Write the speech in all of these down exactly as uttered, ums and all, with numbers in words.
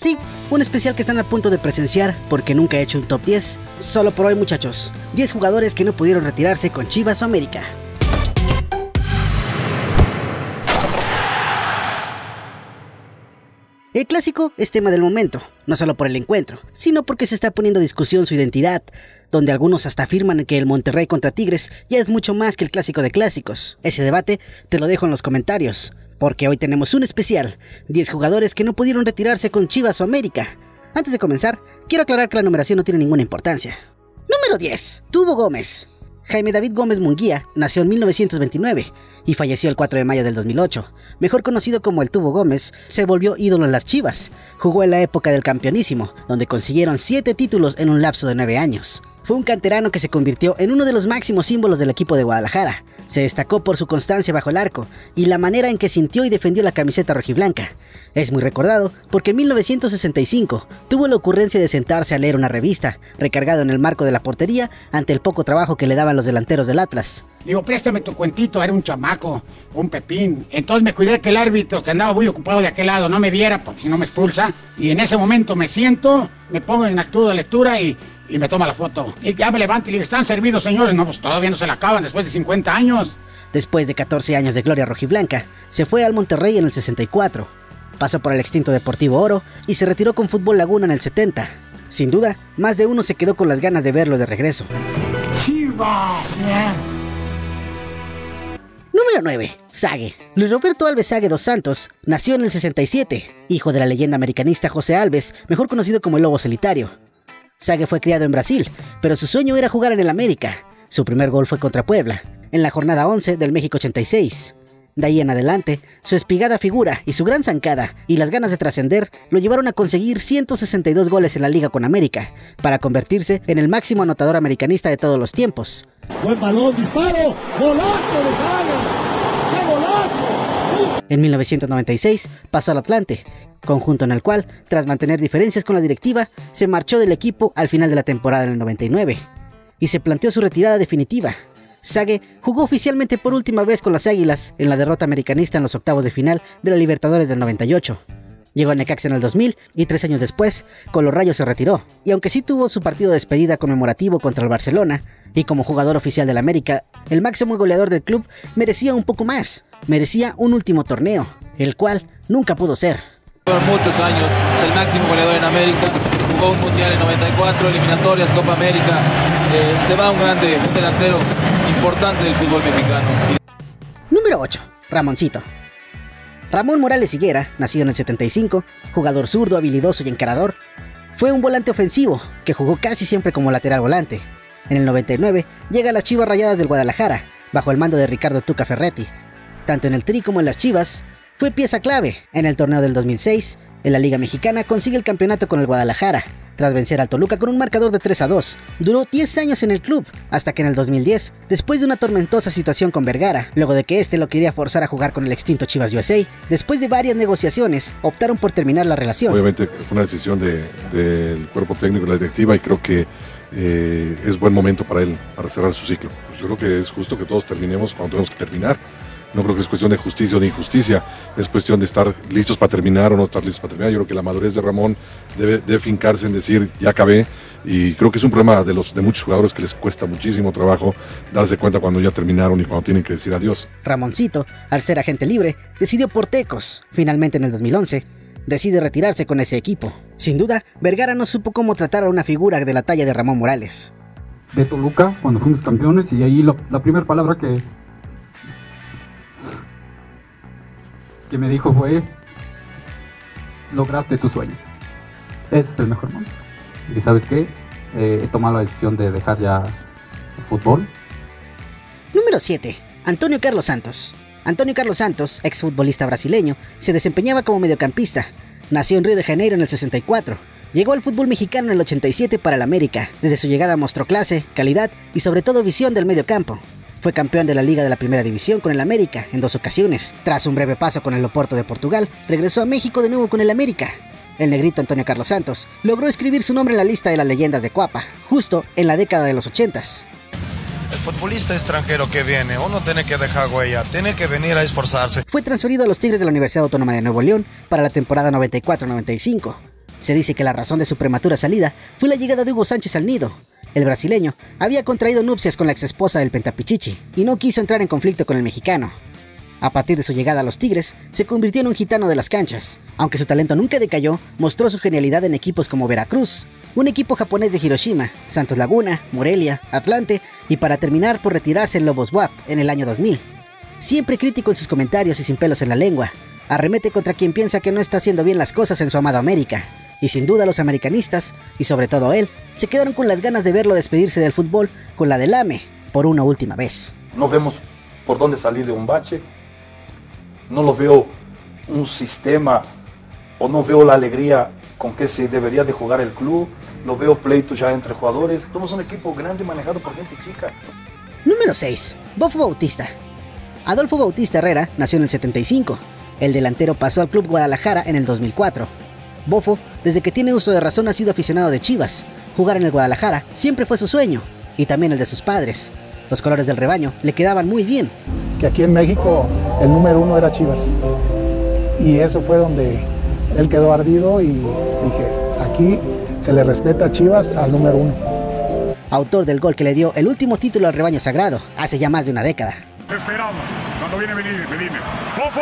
Sí, un especial que están a punto de presenciar porque nunca he hecho un top diez. Solo por hoy, muchachos, diez jugadores que no pudieron retirarse con Chivas o América. El clásico es tema del momento, no solo por el encuentro, sino porque se está poniendo en discusión su identidad, donde algunos hasta afirman que el Monterrey contra Tigres ya es mucho más que el clásico de clásicos. Ese debate te lo dejo en los comentarios, porque hoy tenemos un especial, diez jugadores que no pudieron retirarse con Chivas o América. Antes de comenzar, quiero aclarar que la numeración no tiene ninguna importancia. Número diez. Tuvo Gómez. Jaime David Gómez Munguía nació en mil novecientos veintinueve y falleció el cuatro de mayo del dos mil ocho. Mejor conocido como el Tubo Gómez, se volvió ídolo en las Chivas. Jugó en la época del campeonísimo, donde consiguieron siete títulos en un lapso de nueve años. Fue un canterano que se convirtió en uno de los máximos símbolos del equipo de Guadalajara. Se destacó por su constancia bajo el arco y la manera en que sintió y defendió la camiseta rojiblanca. Es muy recordado porque en mil novecientos sesenta y cinco tuvo la ocurrencia de sentarse a leer una revista, recargado en el marco de la portería ante el poco trabajo que le daban los delanteros del Atlas. Digo, préstame tu cuentito, era un chamaco, un pepín. Entonces me cuidé que el árbitro, que andaba muy ocupado de aquel lado, no me viera, porque si no me expulsa. Y en ese momento me siento, me pongo en acto de lectura y... y me toma la foto. Y ya me levanto y le digo, ¿están servidos, señores? No, pues todavía no se la acaban después de cincuenta años. Después de catorce años de gloria rojiblanca, se fue al Monterrey en el sesenta y cuatro. Pasó por el extinto Deportivo Oro y se retiró con Fútbol Laguna en el setenta. Sin duda, más de uno se quedó con las ganas de verlo de regreso. ¡Chivas! ¿Eh? Número nueve. Zague. Luis Roberto Alves Zague Dos Santos nació en el sesenta y siete, hijo de la leyenda americanista José Alves, mejor conocido como el Lobo Solitario. Zague fue criado en Brasil, pero su sueño era jugar en el América. Su primer gol fue contra Puebla, en la jornada once del México ochenta y seis. De ahí en adelante, su espigada figura y su gran zancada y las ganas de trascender lo llevaron a conseguir ciento sesenta y dos goles en la Liga con América, para convertirse en el máximo anotador americanista de todos los tiempos. ¡Buen balón, disparo! ¡Golazo de Zague! ¡Qué golazo! En mil novecientos noventa y seis pasó al Atlante, conjunto en el cual, tras mantener diferencias con la directiva, se marchó del equipo al final de la temporada del noventa y nueve, y se planteó su retirada definitiva. Zague jugó oficialmente por última vez con las Águilas en la derrota americanista en los octavos de final de la Libertadores del noventa y ocho. Llegó a Necaxa en el dos mil y tres años después, con los Rayos se retiró, y aunque sí tuvo su partido de despedida conmemorativo contra el Barcelona, y como jugador oficial del América, el máximo goleador del club merecía un poco más, merecía un último torneo, el cual nunca pudo ser. Muchos años, es el máximo goleador en América, jugó un mundial en noventa y cuatro, eliminatorias, Copa América, eh, se va un grande, un delantero importante del fútbol mexicano. Número ocho. Ramoncito. Ramón Morales Higuera, nacido en el setenta y cinco, jugador zurdo, habilidoso y encarador, fue un volante ofensivo que jugó casi siempre como lateral volante. En el noventa y nueve llega a las Chivas Rayadas del Guadalajara, bajo el mando de Ricardo Tuca Ferretti. Tanto en el Tri como en las Chivas, fue pieza clave. En el torneo del dos mil seis, en la Liga Mexicana consigue el campeonato con el Guadalajara, tras vencer al Toluca con un marcador de tres a dos. Duró diez años en el club, hasta que en el dos mil diez, después de una tormentosa situación con Vergara, luego de que este lo quería forzar a jugar con el extinto Chivas U S A, después de varias negociaciones, optaron por terminar la relación. Obviamente fue una decisión de, del cuerpo técnico y la directiva, y creo que eh, es buen momento para él, para cerrar su ciclo. Pues yo creo que es justo que todos terminemos cuando tenemos que terminar. No creo que es cuestión de justicia o de injusticia, es cuestión de estar listos para terminar o no estar listos para terminar. Yo creo que la madurez de Ramón debe, debe fincarse en decir, ya acabé, y creo que es un problema de, los, de muchos jugadores que les cuesta muchísimo trabajo darse cuenta cuando ya terminaron y cuando tienen que decir adiós. Ramoncito, al ser agente libre, decidió por Tecos. Finalmente en el dos mil once, decide retirarse con ese equipo. Sin duda, Vergara no supo cómo tratar a una figura de la talla de Ramón Morales. De Toluca, cuando fuimos campeones, y ahí lo, la primera palabra que... que me dijo fue, lograste tu sueño, ese es el mejor momento. Y ¿sabes qué? Eh, he tomado la decisión de dejar ya el fútbol. Número siete. Antonio Carlos Santos. Antonio Carlos Santos, exfutbolista brasileño, se desempeñaba como mediocampista. Nació en Río de Janeiro en el sesenta y cuatro. Llegó al fútbol mexicano en el ochenta y siete para el América. Desde su llegada mostró clase, calidad y sobre todo visión del mediocampo. Fue campeón de la Liga de la Primera División con el América en dos ocasiones. Tras un breve paso con el Oporto de Portugal, regresó a México de nuevo con el América. El negrito Antonio Carlos Santos logró escribir su nombre en la lista de las leyendas de Coapa, justo en la década de los ochentas. El futbolista extranjero que viene, uno tiene que dejar huella, tiene que venir a esforzarse. Fue transferido a los Tigres de la Universidad Autónoma de Nuevo León para la temporada noventa y cuatro noventa y cinco. Se dice que la razón de su prematura salida fue la llegada de Hugo Sánchez al nido. El brasileño había contraído nupcias con la exesposa del Pentapichichi y no quiso entrar en conflicto con el mexicano. A partir de su llegada a los Tigres, se convirtió en un gitano de las canchas. Aunque su talento nunca decayó, mostró su genialidad en equipos como Veracruz, un equipo japonés de Hiroshima, Santos Laguna, Morelia, Atlante y para terminar por retirarse en Lobos W A P en el año dos mil. Siempre crítico en sus comentarios y sin pelos en la lengua, arremete contra quien piensa que no está haciendo bien las cosas en su amada América. Y sin duda los americanistas, y sobre todo él, se quedaron con las ganas de verlo despedirse del fútbol con la del AME por una última vez. No vemos por dónde salir de un bache, no lo veo un sistema, o no veo la alegría con que se debería de jugar el club, no veo pleitos ya entre jugadores. Somos un equipo grande manejado por gente chica. Número seis. Adolfo Bautista. Adolfo Bautista Herrera nació en el setenta y cinco. El delantero pasó al Club Guadalajara en el dos mil cuatro. Bofo, desde que tiene uso de razón, ha sido aficionado de Chivas. Jugar en el Guadalajara siempre fue su sueño, y también el de sus padres. Los colores del rebaño le quedaban muy bien. Que aquí en México el número uno era Chivas. Y eso fue donde él quedó ardido y dije, aquí se le respeta a Chivas al número uno. Autor del gol que le dio el último título al rebaño sagrado, hace ya más de una década. Esperando, cuando viene, venir, venir. ¡Bofo!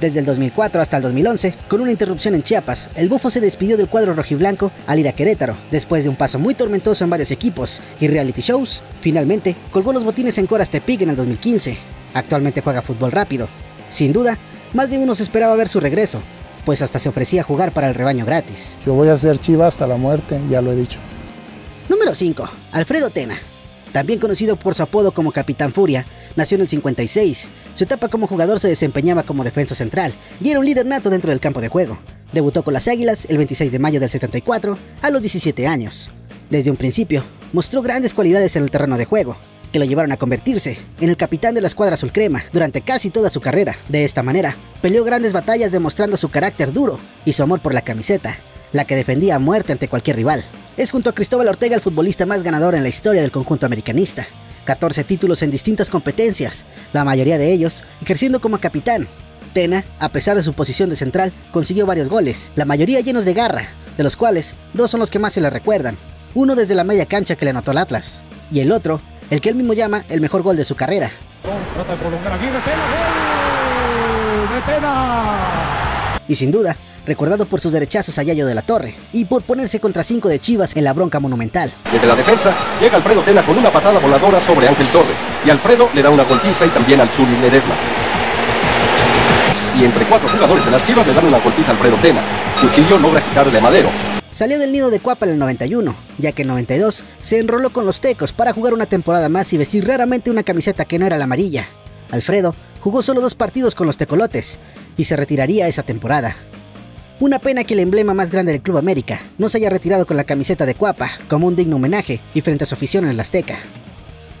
Desde el dos mil cuatro hasta el dos mil once, con una interrupción en Chiapas, el Bofo se despidió del cuadro rojiblanco al ir a Querétaro. Después de un paso muy tormentoso en varios equipos y reality shows, finalmente colgó los botines en Coras Tepic en el dos mil quince. Actualmente juega fútbol rápido. Sin duda, más de uno se esperaba ver su regreso, pues hasta se ofrecía jugar para el rebaño gratis. Yo voy a ser Chiva hasta la muerte, ya lo he dicho. Número cinco. Alfredo Tena. También conocido por su apodo como Capitán Furia, nació en el cincuenta y seis. Su etapa como jugador se desempeñaba como defensa central y era un líder nato dentro del campo de juego. Debutó con las Águilas el veintiséis de mayo del setenta y cuatro a los diecisiete años. Desde un principio, mostró grandes cualidades en el terreno de juego, que lo llevaron a convertirse en el capitán de la escuadra azulcrema durante casi toda su carrera. De esta manera, peleó grandes batallas demostrando su carácter duro y su amor por la camiseta, la que defendía a muerte ante cualquier rival. Es junto a Cristóbal Ortega el futbolista más ganador en la historia del conjunto americanista. catorce títulos en distintas competencias, la mayoría de ellos ejerciendo como capitán. Tena, a pesar de su posición de central, consiguió varios goles, la mayoría llenos de garra, de los cuales dos son los que más se le recuerdan. Uno desde la media cancha que le anotó el Atlas, y el otro, el que él mismo llama el mejor gol de su carrera. Y sin duda, recordado por sus derechazos a Yayo de la Torre y por ponerse contra cinco de Chivas en la bronca monumental. Desde la defensa llega Alfredo Tena con una patada voladora sobre Ángel Torres y Alfredo le da una golpiza y también al Zulín Ledesma. Y entre cuatro jugadores de las Chivas le dan una golpiza a Alfredo Tena. Cuchillo logra quitarle a Madero. Salió del nido de Cuapa en el noventa y uno, ya que en el noventa y dos se enroló con los Tecos para jugar una temporada más y vestir raramente una camiseta que no era la amarilla. Alfredo jugó solo dos partidos con los Tecolotes y se retiraría esa temporada. Una pena que el emblema más grande del Club América no se haya retirado con la camiseta de Cuapa como un digno homenaje y frente a su afición en el Azteca.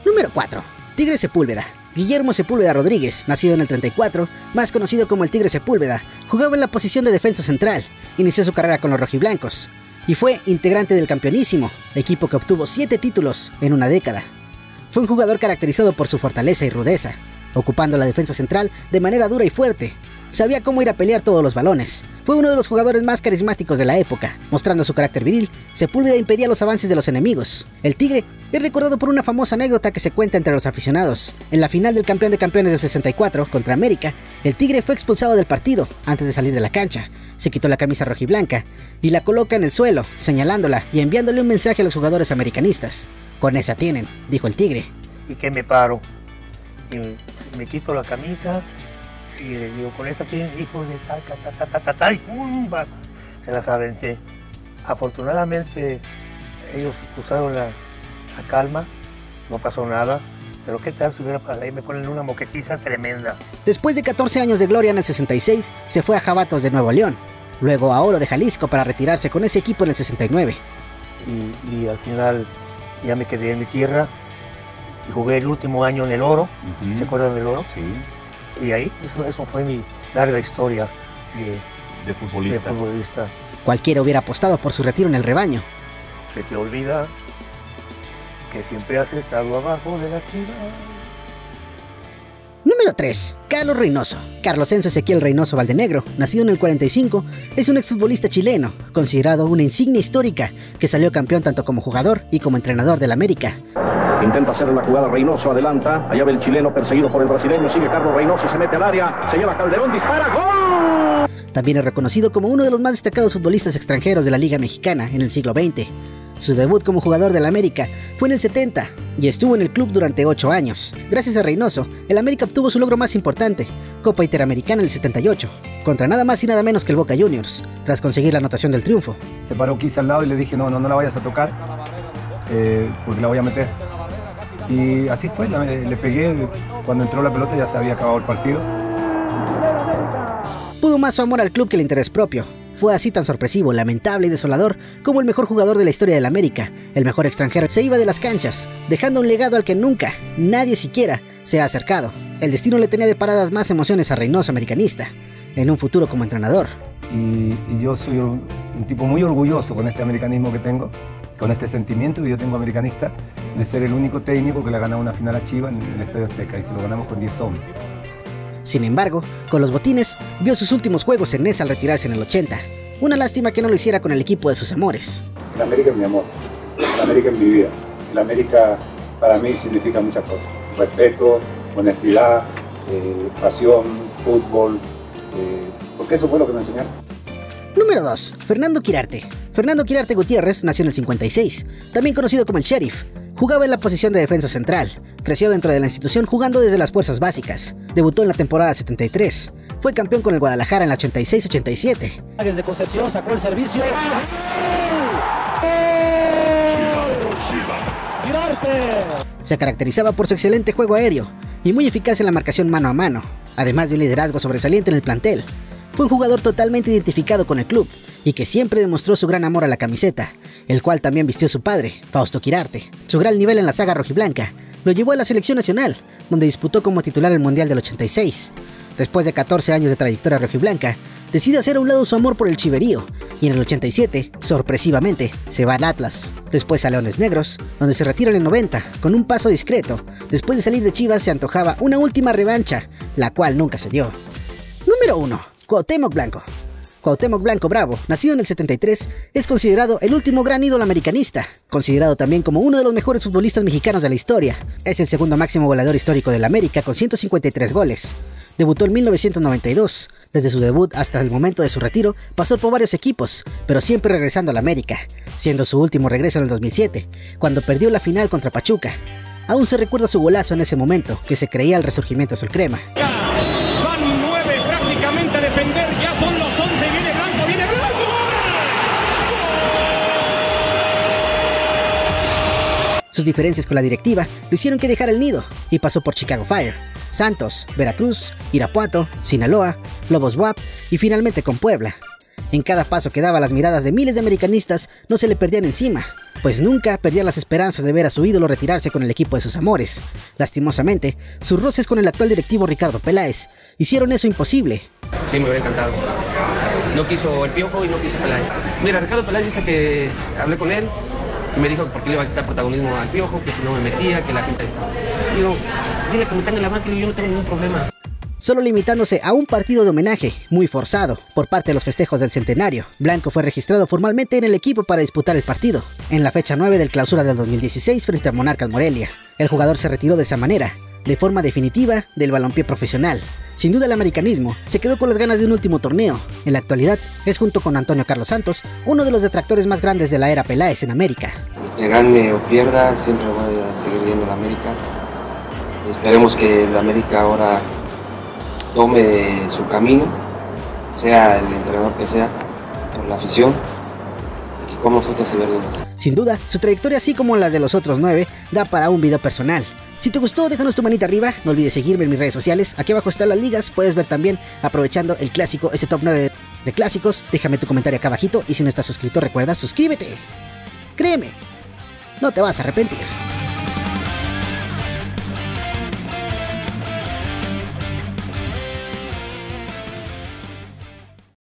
Número cuatro. Tigre Sepúlveda. Guillermo Sepúlveda Rodríguez, nacido en el treinta y cuatro, más conocido como el Tigre Sepúlveda, jugaba en la posición de defensa central, inició su carrera con los rojiblancos y fue integrante del Campeonísimo, equipo que obtuvo siete títulos en una década. Fue un jugador caracterizado por su fortaleza y rudeza, ocupando la defensa central de manera dura y fuerte. Sabía cómo ir a pelear todos los balones. Fue uno de los jugadores más carismáticos de la época. Mostrando su carácter viril, Sepúlveda impedía los avances de los enemigos. El Tigre es recordado por una famosa anécdota que se cuenta entre los aficionados. En la final del Campeón de Campeones del sesenta y cuatro contra América, el Tigre fue expulsado del partido antes de salir de la cancha. Se quitó la camisa rojiblanca y la coloca en el suelo, señalándola y enviándole un mensaje a los jugadores americanistas. Con esa tienen, dijo el Tigre. ¿Y qué me paro? Y me quito la camisa y les digo, con esa tienen hijos de tal, tal, tal, tal, tal, tal, y ¡pum! Se las avencé. Afortunadamente, ellos usaron la, la calma, no pasó nada, pero qué tal si hubiera para ahí, me ponen una moquetiza tremenda. Después de catorce años de gloria en el sesenta y seis, se fue a Jabatos de Nuevo León, luego a Oro de Jalisco para retirarse con ese equipo en el sesenta y nueve. Y, y al final ya me quedé en mi tierra, y jugué el último año en el Oro, uh-huh. ¿Se acuerdan del Oro? Sí. Y ahí, eso, eso fue mi larga historia de, de, futbolista. de futbolista. Cualquiera hubiera apostado por su retiro en el rebaño. Se te olvida que siempre has estado abajo de la Chiva. Número Número tres. Carlos Reynoso. Carlos Enzo Ezequiel Reynoso Valdenegro, nacido en el cuarenta y cinco, es un exfutbolista chileno, considerado una insignia histórica, que salió campeón tanto como jugador y como entrenador del América. Intenta hacer una jugada Reynoso, adelanta, allá ve el chileno perseguido por el brasileño, sigue Carlos Reynoso, se mete al área, se lleva Calderón, dispara, ¡gol! También es reconocido como uno de los más destacados futbolistas extranjeros de la Liga Mexicana en el siglo veinte. Su debut como jugador del América fue en el setenta y estuvo en el club durante ocho años. Gracias a Reynoso, el América obtuvo su logro más importante, Copa Interamericana en el setenta y ocho, contra nada más y nada menos que el Boca Juniors, tras conseguir la anotación del triunfo. Se paró Kiss al lado y le dije, no, no, no la vayas a tocar, eh, porque la voy a meter. Y así fue, la, le pegué, cuando entró la pelota ya se había acabado el partido. Pudo más su amor al club que el interés propio. Fue así tan sorpresivo, lamentable y desolador como el mejor jugador de la historia del América, el mejor extranjero, se iba de las canchas, dejando un legado al que nunca, nadie siquiera, se ha acercado. El destino le tenía deparadas más emociones a Reynoso americanista, en un futuro como entrenador. Y, y yo soy un, un tipo muy orgulloso con este americanismo que tengo, con este sentimiento que yo tengo americanista, de ser el único técnico que le ha ganado una final a Chivas en el Estadio Azteca, y se lo ganamos con diez hombres. Sin embargo, con los botines, vio sus últimos juegos en esa al retirarse en el ochenta. Una lástima que no lo hiciera con el equipo de sus amores. El América es mi amor, el América es mi vida. El América para mí significa muchas cosas. Respeto, honestidad, eh, pasión, fútbol, eh, porque eso fue lo que me enseñaron. Número dos. Fernando Quirarte. Fernando Quirarte Gutiérrez nació en el cincuenta y seis, también conocido como el Sheriff. Jugaba en la posición de defensa central, creció dentro de la institución jugando desde las fuerzas básicas. Debutó en la temporada setenta y tres, fue campeón con el Guadalajara en la ochenta y seis ochenta y siete. Desde Concepción sacó el servicio. Se caracterizaba por su excelente juego aéreo y muy eficaz en la marcación mano a mano, además de un liderazgo sobresaliente en el plantel. Fue un jugador totalmente identificado con el club y que siempre demostró su gran amor a la camiseta, el cual también vistió su padre, Fausto Quirarte. Su gran nivel en la saga rojiblanca lo llevó a la selección nacional, donde disputó como titular el Mundial del ochenta y seis. Después de catorce años de trayectoria rojiblanca, decide hacer a un lado su amor por el chiverío, y en el ochenta y siete, sorpresivamente, se va al Atlas. Después a Leones Negros, donde se retira en el noventa, con un paso discreto. Después de salir de Chivas se antojaba una última revancha, la cual nunca se dio. Número uno. Cuauhtémoc Blanco. Cuauhtémoc Blanco Bravo, nacido en el setenta y tres, es considerado el último gran ídolo americanista, considerado también como uno de los mejores futbolistas mexicanos de la historia. Es el segundo máximo goleador histórico del América con ciento cincuenta y tres goles. Debutó en mil novecientos noventa y dos. Desde su debut hasta el momento de su retiro, pasó por varios equipos, pero siempre regresando a la América, siendo su último regreso en el dos mil siete, cuando perdió la final contra Pachuca. Aún se recuerda su golazo en ese momento, que se creía el resurgimiento azulcrema. Van nueve prácticamente a defender, ya son los once, viene Blanco, viene Blanco. Sus diferencias con la directiva lo hicieron que dejara el nido, y pasó por Chicago Fire, Santos, Veracruz, Irapuato, Sinaloa, Lobos W A P y finalmente con Puebla. En cada paso que daba, las miradas de miles de americanistas no se le perdían encima, pues nunca perdía las esperanzas de ver a su ídolo retirarse con el equipo de sus amores. Lastimosamente, sus roces con el actual directivo Ricardo Peláez hicieron eso imposible. Sí, me hubiera encantado. No quiso el Piojo y no quiso Peláez. Mira, Ricardo Peláez dice que hablé con él y me dijo por qué le iba a quitar protagonismo al Piojo, que si no me metía, que la gente... Digo, dile que me están en la banca y yo no tengo ningún problema. Solo limitándose a un partido de homenaje, muy forzado, por parte de los festejos del centenario, Blanco fue registrado formalmente en el equipo para disputar el partido, en la fecha nueve del clausura del dos mil dieciséis frente a Monarcas Morelia. El jugador se retiró de esa manera, de forma definitiva, del balompié profesional. Sin duda el americanismo se quedó con las ganas de un último torneo. En la actualidad es, junto con Antonio Carlos Santos, uno de los detractores más grandes de la era Peláez en América. Que gane o pierda, siempre voy a seguir yendo a la América. Esperemos que la América ahora tome su camino, sea el entrenador que sea, por la afición, y como frutas y verduras. Sin duda, su trayectoria, así como las de los otros nueve, da para un video personal. Si te gustó, déjanos tu manita arriba, no olvides seguirme en mis redes sociales, aquí abajo están las ligas, puedes ver también, aprovechando el clásico, ese top nueve de clásicos. Déjame tu comentario acá abajito, y si no estás suscrito, recuerda, suscríbete. Créeme, no te vas a arrepentir.